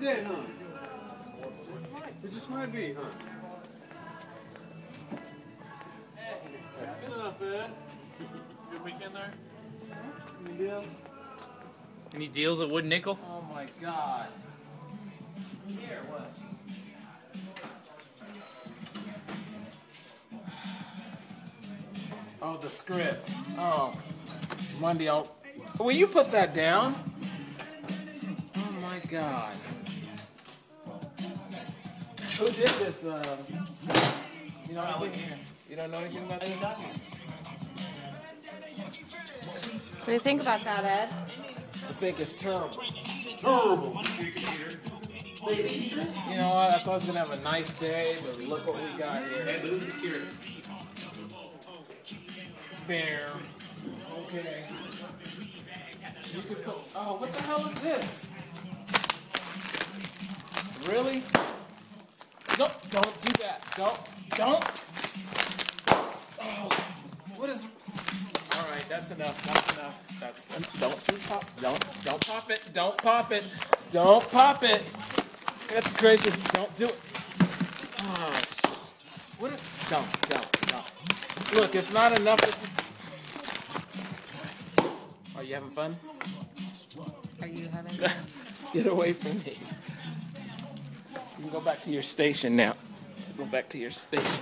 it did, huh? It just might be, huh? Hey, good enough, man. Good weekend there? Any deals? Any deals at Wood Nickel? Oh my god. Here, what? Oh, the script. Oh. Monday, will you put that down? Oh my god. Who did this? You know anything? You don't know anything about this? What do you think about that, Ed? I think it's terrible. Terrible! You know what? I thought I was going to have a nice day, but look what we got here. Bear. Okay. You could put, oh, what the hell is this? Really? Nope, don't do that. Don't. Oh, what is, all right, that's enough. Don't pop it. Don't pop it. That's gracious. Don't do it. Oh, what is, don't. Look, it's not enough. Are you having fun? Are you having fun? Get away from me. You can go back to your station now. Go back to your station.